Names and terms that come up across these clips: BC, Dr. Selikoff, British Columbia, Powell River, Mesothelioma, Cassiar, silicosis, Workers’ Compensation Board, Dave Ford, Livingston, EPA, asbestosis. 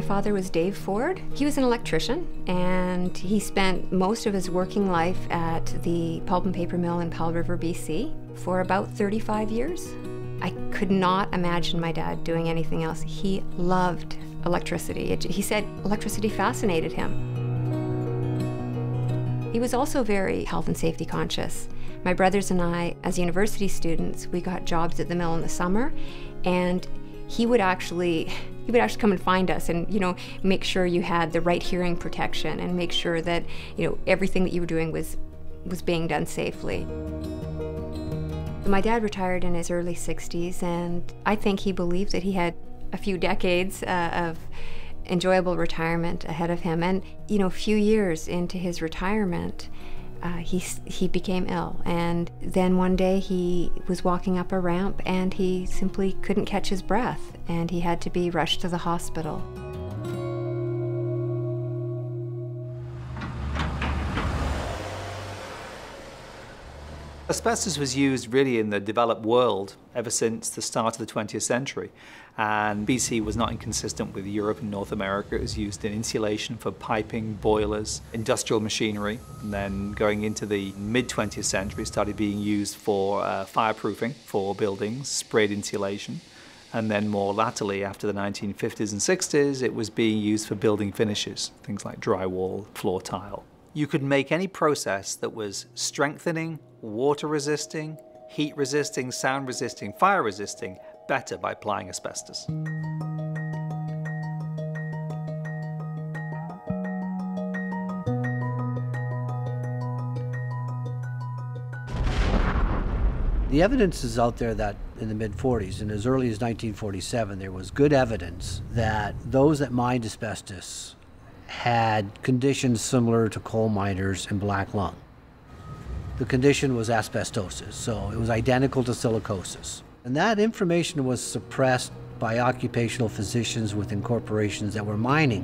My father was Dave Ford. He was an electrician, and he spent most of his working life at the pulp and paper mill in Powell River, BC, for about 35 years. I could not imagine my dad doing anything else. He loved electricity. He said electricity fascinated him. He was also very health and safety conscious. My brothers and I, as university students, we got jobs at the mill in the summer, and he would actually come and find us and, you know, make sure you had the right hearing protection and make sure that, you know, everything that you were doing was being done safely. My dad retired in his early 60s, and I think he believed that he had a few decades of enjoyable retirement ahead of him. And, you know, a few years into his retirement, he became ill, and then one day he was walking up a ramp and he simply couldn't catch his breath, and he had to be rushed to the hospital. Asbestos was used really in the developed world ever since the start of the 20th century, and BC was not inconsistent with Europe and North America. It was used in insulation for piping, boilers, industrial machinery, and then going into the mid-20th century it started being used for fireproofing for buildings, sprayed insulation, and then more latterly after the 1950s and 60s it was being used for building finishes, things like drywall, floor tile. You could make any process that was strengthening, water-resisting, heat-resisting, sound-resisting, fire-resisting better by applying asbestos. The evidence is out there that in the mid-40s, and as early as 1947, there was good evidence that those that mined asbestos had conditions similar to coal miners and black lung. The condition was asbestosis, so it was identical to silicosis. And that information was suppressed by occupational physicians within corporations that were mining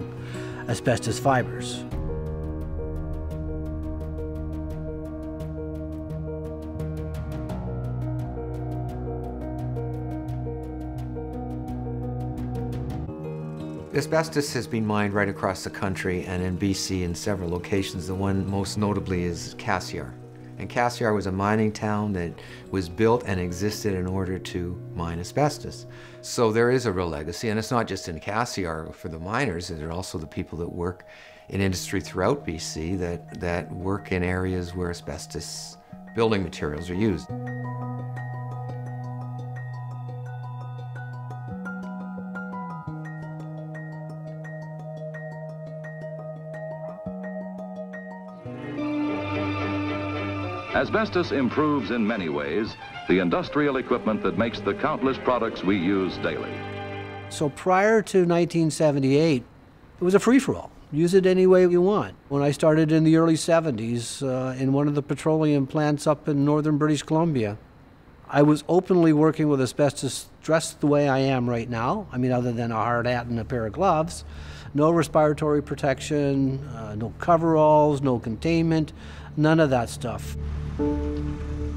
asbestos fibers. Asbestos has been mined right across the country and in BC in several locations. The one most notably is Cassiar. And Cassiar was a mining town that was built and existed in order to mine asbestos. So there is a real legacy, and it's not just in Cassiar for the miners, there are also the people that work in industry throughout BC that work in areas where asbestos building materials are used. Asbestos improves in many ways the industrial equipment that makes the countless products we use daily. So prior to 1978, it was a free-for-all. Use it any way you want. When I started in the early 70s in one of the petroleum plants up in northern British Columbia, I was openly working with asbestos dressed the way I am right now. I mean, other than a hard hat and a pair of gloves. No respiratory protection, no coveralls, no containment, none of that stuff.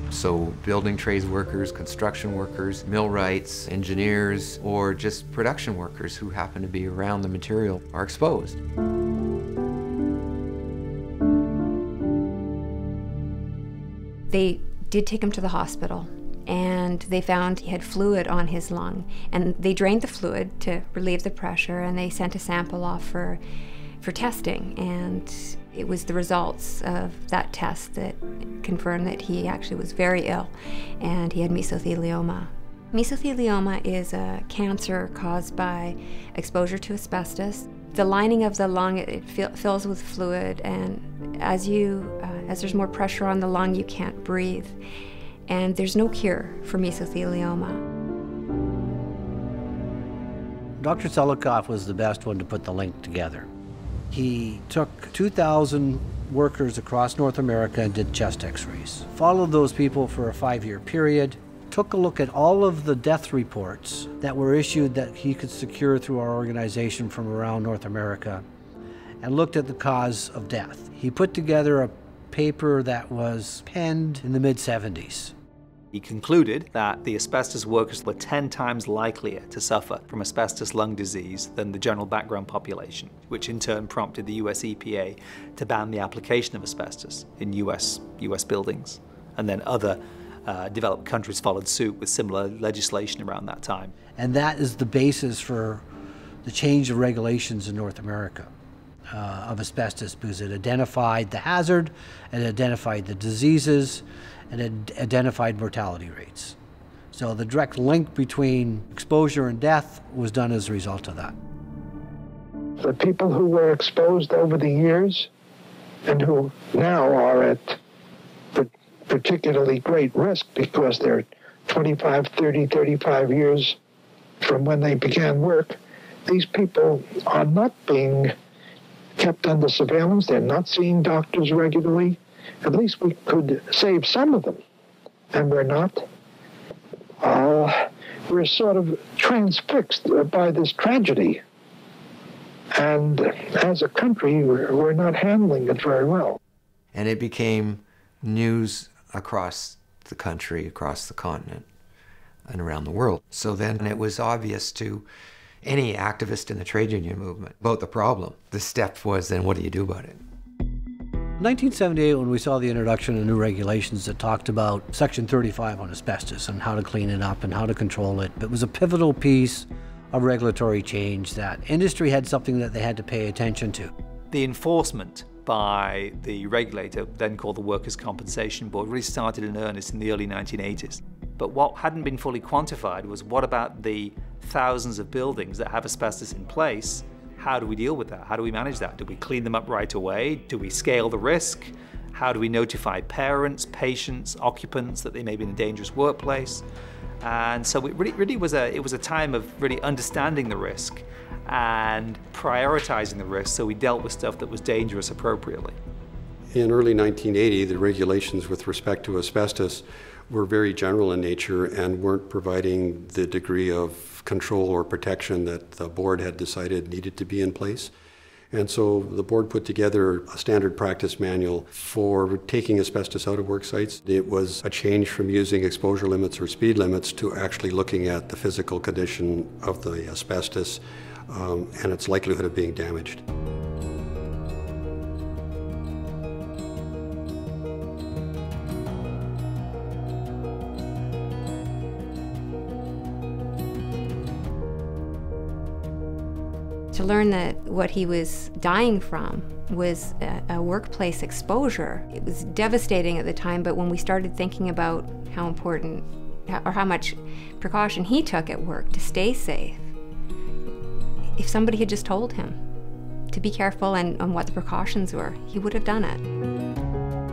So building trades workers, construction workers, millwrights, engineers, or just production workers who happen to be around the material are exposed. They did take him to the hospital, and they found he had fluid on his lung, and they drained the fluid to relieve the pressure, and they sent a sample off for testing, and it was the results of that test that confirmed that he actually was very ill, and he had mesothelioma. Mesothelioma is a cancer caused by exposure to asbestos. The lining of the lung, it fills with fluid, and as there's more pressure on the lung, you can't breathe. And there's no cure for mesothelioma. Dr. Selikoff was the best one to put the link together. He took 2,000 workers across North America and did chest x-rays, followed those people for a 5-year period, took a look at all of the death reports that were issued that he could secure through our organization from around North America, and looked at the cause of death. He put together a paper that was penned in the mid-70s. He concluded that the asbestos workers were 10 times likelier to suffer from asbestos lung disease than the general background population, which in turn prompted the US EPA to ban the application of asbestos in US buildings. And then other developed countries followed suit with similar legislation around that time. And that is the basis for the change of regulations in North America of asbestos, because it identified the hazard, it identified the diseases, and it identified mortality rates. So the direct link between exposure and death was done as a result of that. The people who were exposed over the years and who now are at particularly great risk because they're 25, 30, 35 years from when they began work, these people are not being kept under surveillance. They're not seeing doctors regularly. At least we could save some of them, and we're not. We're sort of transfixed by this tragedy, and as a country, we're not handling it very well. And it became news across the country, across the continent, and around the world. So then it was obvious to any activist in the trade union movement about the problem. The step was then, what do you do about it? In 1978, when we saw the introduction of new regulations that talked about Section 35 on asbestos and how to clean it up and how to control it, it was a pivotal piece of regulatory change that industry had something that they had to pay attention to. The enforcement by the regulator, then called the Workers' Compensation Board, really started in earnest in the early 1980s. But what hadn't been fully quantified was, what about the thousands of buildings that have asbestos in place? How do we deal with that? How do we manage that? Do we clean them up right away? Do we scale the risk? How do we notify parents, patients, occupants that they may be in a dangerous workplace? And so it really was a time of really understanding the risk and prioritizing the risk, so we dealt with stuff that was dangerous appropriately. In early 1980, the regulations with respect to asbestos were very general in nature and weren't providing the degree of control or protection that the board had decided needed to be in place. And so the board put together a standard practice manual for taking asbestos out of work sites. It was a change from using exposure limits or speed limits to actually looking at the physical condition of the asbestos and its likelihood of being damaged. To learn that what he was dying from was a workplace exposure, it was devastating at the time, but when we started thinking about how important or how much precaution he took at work to stay safe, if somebody had just told him to be careful and what the precautions were, he would have done it.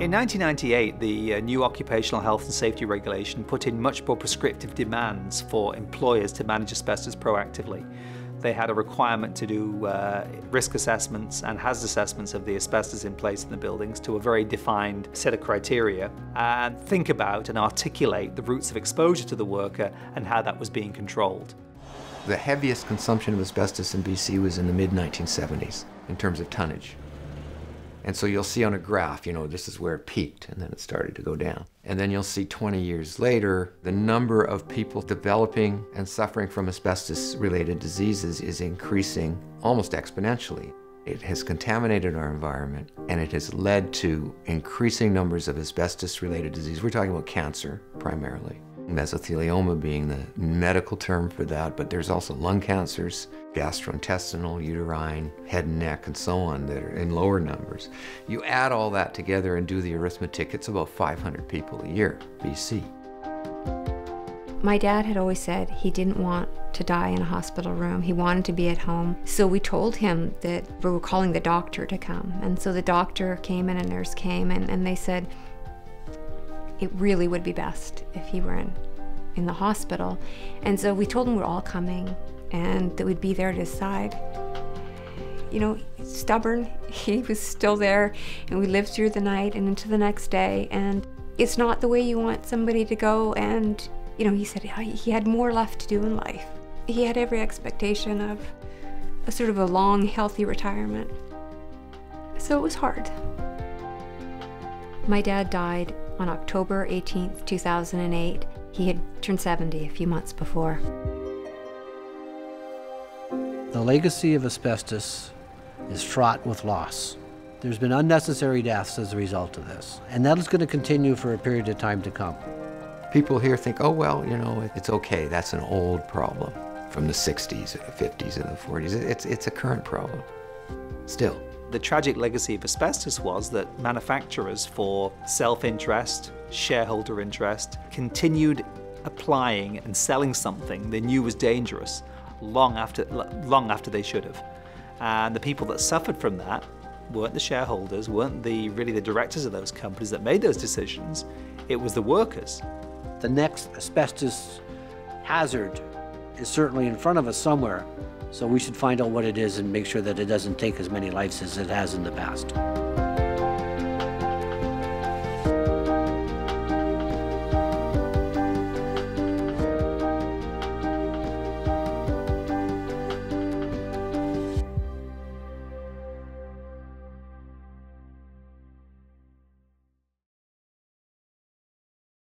In 1998, the new Occupational Health and Safety Regulation put in much more prescriptive demands for employers to manage asbestos proactively. They had a requirement to do risk assessments and hazard assessments of the asbestos in place in the buildings to a very defined set of criteria, and think about and articulate the routes of exposure to the worker and how that was being controlled. The heaviest consumption of asbestos in BC was in the mid-1970s in terms of tonnage. And so you'll see on a graph, you know, this is where it peaked and then it started to go down. And then you'll see 20 years later, the number of people developing and suffering from asbestos-related diseases is increasing almost exponentially. It has contaminated our environment and it has led to increasing numbers of asbestos-related disease. We're talking about cancer primarily. Mesothelioma being the medical term for that, but there's also lung cancers, gastrointestinal, uterine, head and neck, and so on that are in lower numbers. You add all that together and do the arithmetic, it's about 500 people a year, BC. My dad had always said he didn't want to die in a hospital room. He wanted to be at home. So we told him that we were calling the doctor to come. And so the doctor came and a nurse came and they said, it really would be best if he were in the hospital. And so we told him we're all coming and that we'd be there at his side. You know, stubborn, he was still there, and we lived through the night and into the next day, and it's not the way you want somebody to go, and, you know, he said he had more left to do in life. He had every expectation of a sort of a long, healthy retirement. So it was hard. My dad died On October 18, 2008, he had turned 70 a few months before. The legacy of asbestos is fraught with loss. There's been unnecessary deaths as a result of this, and that is going to continue for a period of time to come. People here think, oh, well, you know, it's okay, that's an old problem from the 60s, and the 50s, and the 40s. It's a current problem, still. The tragic legacy of asbestos was that manufacturers, for self-interest, shareholder interest, continued applying and selling something they knew was dangerous long after they should have. And the people that suffered from that weren't the shareholders, weren't really the directors of those companies that made those decisions. It was the workers. The next asbestos hazard is certainly in front of us somewhere, so we should find out what it is and make sure that it doesn't take as many lives as it has in the past.